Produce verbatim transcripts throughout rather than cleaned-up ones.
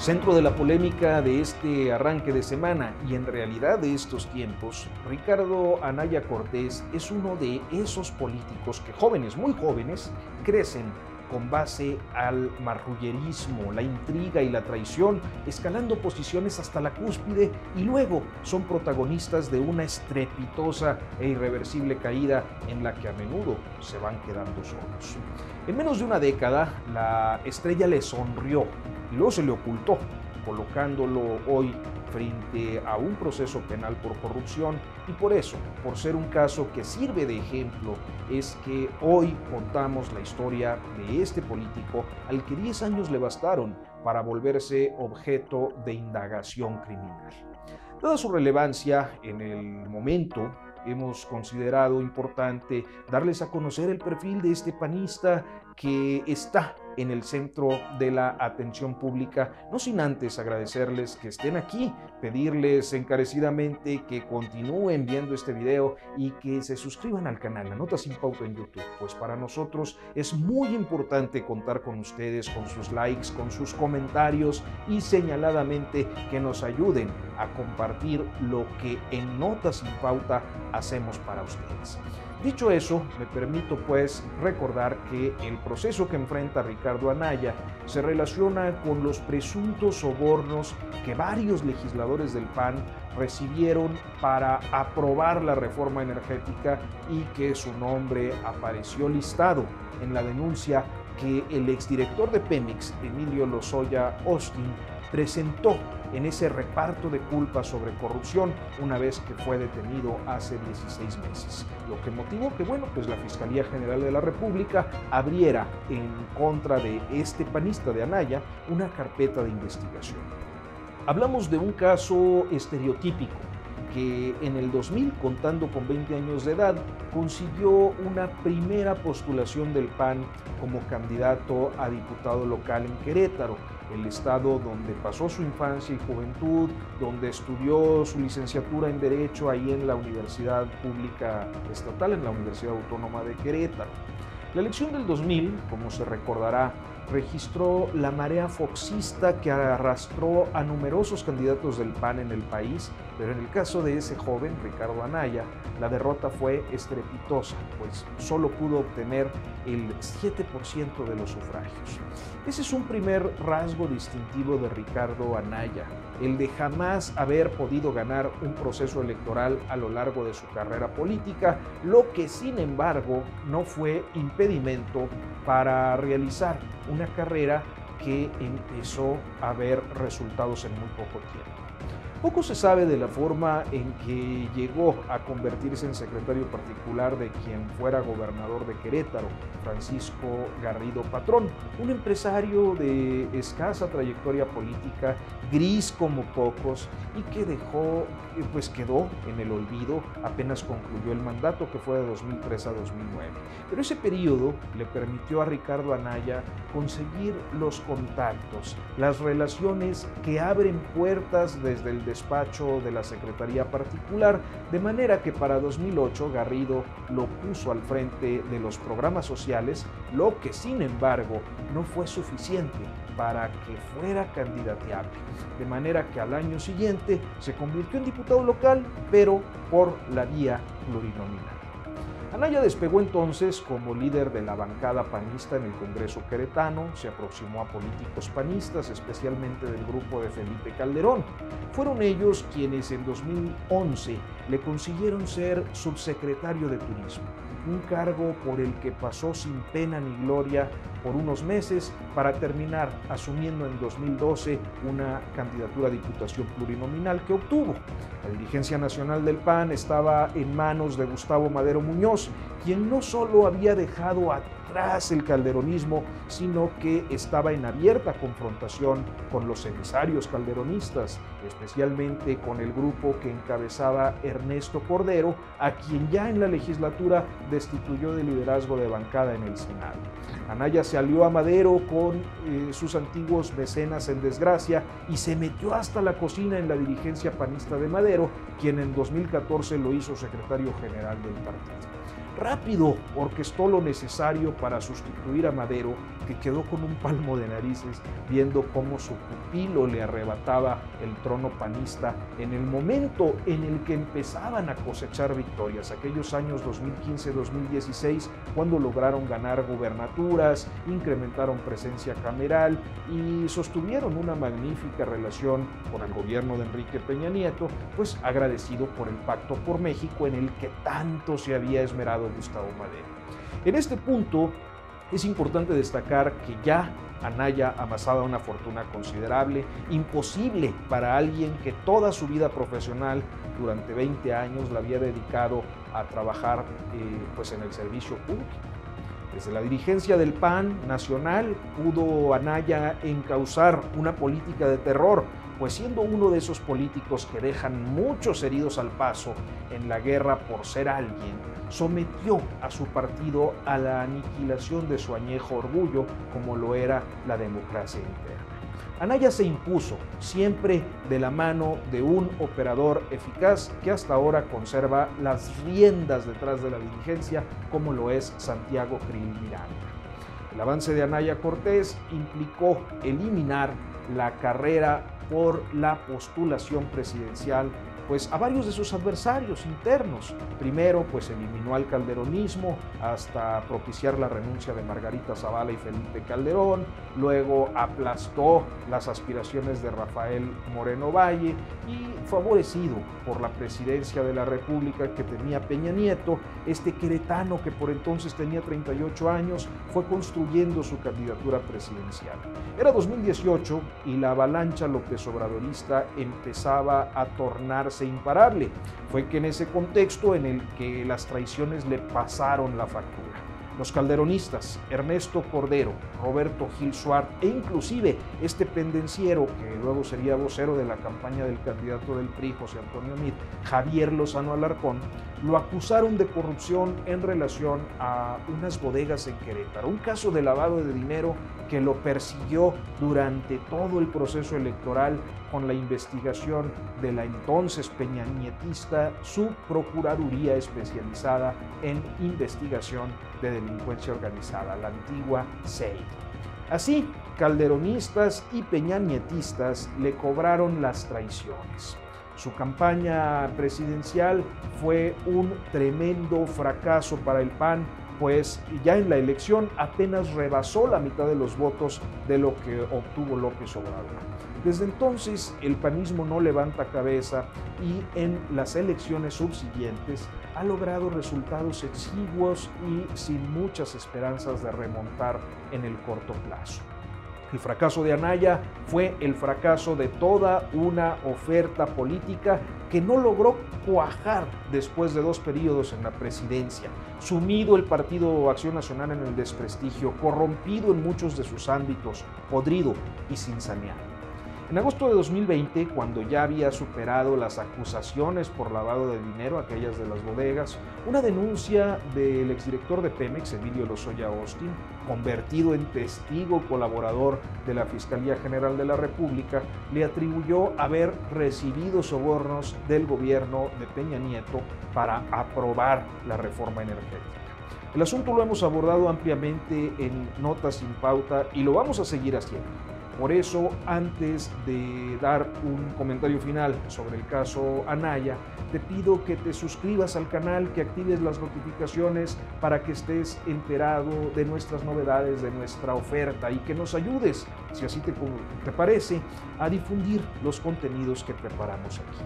Centro de la polémica de este arranque de semana y en realidad de estos tiempos, Ricardo Anaya Cortés es uno de esos políticos que jóvenes, muy jóvenes, crecen con base al marrullerismo, la intriga y la traición, escalando posiciones hasta la cúspide y luego son protagonistas de una estrepitosa e irreversible caída en la que a menudo se van quedando solos. En menos de una década, la estrella le sonrió y luego se le ocultó, colocándolo hoy frente a un proceso penal por corrupción y por eso, por ser un caso que sirve de ejemplo, es que hoy contamos la historia de este político al que diez años le bastaron para volverse objeto de indagación criminal. Dada su relevancia en el momento, hemos considerado importante darles a conocer el perfil de este panista que está en el centro de la atención pública, no sin antes agradecerles que estén aquí, pedirles encarecidamente que continúen viendo este video y que se suscriban al canal, la Notas sin Pauta en YouTube, pues para nosotros es muy importante contar con ustedes, con sus likes, con sus comentarios y señaladamente que nos ayuden a compartir lo que en Notas sin Pauta hacemos para ustedes. Dicho eso, me permito pues recordar que el proceso que enfrenta Ricardo Anaya se relaciona con los presuntos sobornos que varios legisladores del P A N recibieron para aprobar la reforma energética y que su nombre apareció listado en la denuncia que el exdirector de Pemex, Emilio Lozoya Austin, presentó en ese reparto de culpa sobre corrupción una vez que fue detenido hace dieciséis meses, lo que motivó que bueno, pues la Fiscalía General de la República abriera en contra de este panista de Anaya una carpeta de investigación. Hablamos de un caso estereotípico que en el dos mil, contando con veinte años de edad, consiguió una primera postulación del P A N como candidato a diputado local en Querétaro, el estado donde pasó su infancia y juventud, donde estudió su licenciatura en Derecho ahí en la Universidad Pública Estatal, en la Universidad Autónoma de Querétaro. La elección del dos mil, como se recordará, registró la marea foxista que arrastró a numerosos candidatos del P A N en el país, pero en el caso de ese joven, Ricardo Anaya, la derrota fue estrepitosa, pues solo pudo obtener el siete por ciento de los sufragios. Ese es un primer rasgo distintivo de Ricardo Anaya, el de jamás haber podido ganar un proceso electoral a lo largo de su carrera política, lo que sin embargo no fue impedimento para realizar una carrera que empezó a ver resultados en muy poco tiempo. Poco se sabe de la forma en que llegó a convertirse en secretario particular de quien fuera gobernador de Querétaro, Francisco Garrido Patrón, un empresario de escasa trayectoria política, gris como pocos, y que dejó, pues quedó en el olvido apenas concluyó el mandato que fue de dos mil tres a dos mil nueve. Pero ese periodo le permitió a Ricardo Anaya conseguir los contactos, las relaciones que abren puertas desde el despacho de la Secretaría Particular, de manera que para dos mil ocho Garrido lo puso al frente de los programas sociales, lo que sin embargo no fue suficiente para que fuera candidateable, de manera que al año siguiente se convirtió en diputado local, pero por la vía plurinominal. Anaya despegó entonces como líder de la bancada panista en el Congreso queretano, se aproximó a políticos panistas, especialmente del grupo de Felipe Calderón. Fueron ellos quienes en dos mil once le consiguieron ser subsecretario de Turismo, un cargo por el que pasó sin pena ni gloria por unos meses para terminar asumiendo en dos mil doce una candidatura a diputación plurinominal que obtuvo. La dirigencia nacional del P A N estaba en manos de Gustavo Madero Muñoz, quien no solo había dejado atrás el calderonismo, sino que estaba en abierta confrontación con los emisarios calderonistas, especialmente con el grupo que encabezaba Ernesto Cordero, a quien ya en la legislatura destituyó de liderazgo de bancada en el Senado. Anaya se alió a Madero con eh, sus antiguos mecenas en desgracia y se metió hasta la cocina en la dirigencia panista de Madero, quien en dos mil catorce lo hizo secretario general del partido. Rápido orquestó lo necesario para sustituir a Madero, que quedó con un palmo de narices viendo cómo su pupilo le arrebataba el trono panista en el momento en el que empezaban a cosechar victorias, aquellos años dos mil quince dos mil dieciséis, cuando lograron ganar gubernaturas, incrementaron presencia cameral y sostuvieron una magnífica relación con el gobierno de Enrique Peña Nieto, pues agradecido por el Pacto por México en el que tanto se había esmerado Gustavo Madero. En este punto es importante destacar que ya Anaya amasaba una fortuna considerable, imposible para alguien que toda su vida profesional durante veinte años la había dedicado a trabajar eh, pues en el servicio público. Desde la dirigencia del P A N nacional pudo Anaya encauzar una política de terror, pues siendo uno de esos políticos que dejan muchos heridos al paso en la guerra por ser alguien, sometió a su partido a la aniquilación de su añejo orgullo, como lo era la democracia interna. Anaya se impuso siempre de la mano de un operador eficaz que hasta ahora conserva las riendas detrás de la dirigencia, como lo es Santiago Crimiranda. El avance de Anaya Cortés implicó eliminar la carrera por la postulación presidencial, pues a varios de sus adversarios internos. Primero, pues eliminó al calderonismo hasta propiciar la renuncia de Margarita Zavala y Felipe Calderón, luego aplastó las aspiraciones de Rafael Moreno Valle y, favorecido por la presidencia de la República que tenía Peña Nieto, este queretano que por entonces tenía treinta y ocho años fue construyendo su candidatura presidencial. Era dos mil dieciocho y la avalancha López Obradorista empezaba a tornarse imparable. Fue que en ese contexto en el que las traiciones le pasaron la factura. Los calderonistas Ernesto Cordero, Roberto Gil Suárez e inclusive este pendenciero que luego sería vocero de la campaña del candidato del P R I, José Antonio Meade, Javier Lozano Alarcón, lo acusaron de corrupción en relación a unas bodegas en Querétaro, un caso de lavado de dinero que lo persiguió durante todo el proceso electoral con la investigación de la entonces peñanietista, su Procuraduría Especializada en Investigación de Delincuencia Organizada, la antigua SEIDO. Así, calderonistas y peñanietistas le cobraron las traiciones. Su campaña presidencial fue un tremendo fracaso para el P A N, pues ya en la elección apenas rebasó la mitad de los votos de lo que obtuvo López Obrador. Desde entonces el panismo no levanta cabeza y en las elecciones subsiguientes ha logrado resultados exiguos y sin muchas esperanzas de remontar en el corto plazo. El fracaso de Anaya fue el fracaso de toda una oferta política que no logró cuajar después de dos periodos en la presidencia. Sumido el Partido Acción Nacional en el desprestigio, corrompido en muchos de sus ámbitos, podrido y sin sanear. En agosto de dos mil veinte, cuando ya había superado las acusaciones por lavado de dinero, aquellas de las bodegas, una denuncia del exdirector de Pemex, Emilio Lozoya Austin, convertido en testigo colaborador de la Fiscalía General de la República, le atribuyó haber recibido sobornos del gobierno de Peña Nieto para aprobar la reforma energética. El asunto lo hemos abordado ampliamente en Notas sin Pauta y lo vamos a seguir haciendo. Por eso, antes de dar un comentario final sobre el caso Anaya, te pido que te suscribas al canal, que actives las notificaciones para que estés enterado de nuestras novedades, de nuestra oferta y que nos ayudes, si así te, te parece, a difundir los contenidos que preparamos aquí.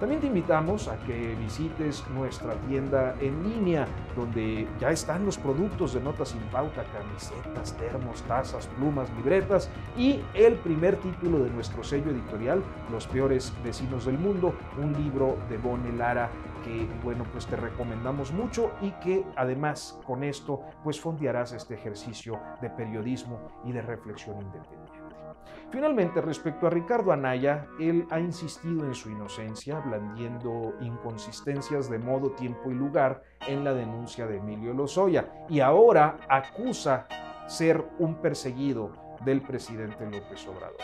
También te invitamos a que visites nuestra tienda en línea, donde ya están los productos de Notas sin Pauta, camisetas, termos, tazas, plumas, libretas y el primer título de nuestro sello editorial, Los Peores Vecinos del Mundo, un libro de Bonelara que, bueno, pues te recomendamos mucho y que además con esto pues fondearás este ejercicio de periodismo y de reflexión independiente. Finalmente, respecto a Ricardo Anaya, él ha insistido en su inocencia, blandiendo inconsistencias de modo, tiempo y lugar en la denuncia de Emilio Lozoya, y ahora acusa ser un perseguido del presidente López Obrador.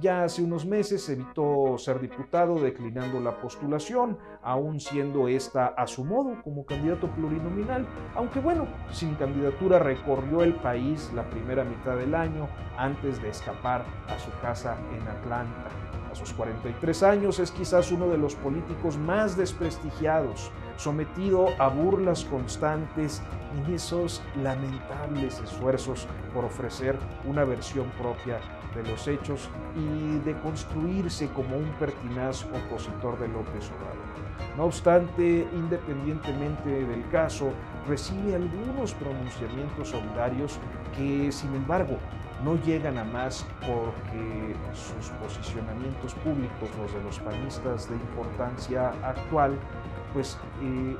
Ya hace unos meses evitó ser diputado declinando la postulación, aún siendo esta a su modo como candidato plurinominal, aunque bueno, sin candidatura recorrió el país la primera mitad del año antes de escapar a su casa en Atlanta. A sus cuarenta y tres años es quizás uno de los políticos más desprestigiados, sometido a burlas constantes en esos lamentables esfuerzos por ofrecer una versión propia de los hechos y de construirse como un pertinaz opositor de López Obrador. No obstante, independientemente del caso, recibe algunos pronunciamientos solidarios que, sin embargo, no llegan a más porque sus posicionamientos públicos, los de los panistas de importancia actual, pues eh,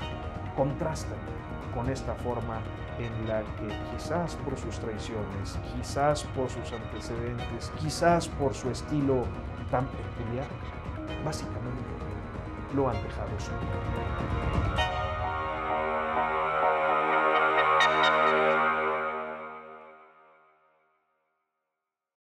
contrastan con esta forma en la que quizás por sus traiciones, quizás por sus antecedentes, quizás por su estilo tan peculiar, básicamente lo han dejado solo.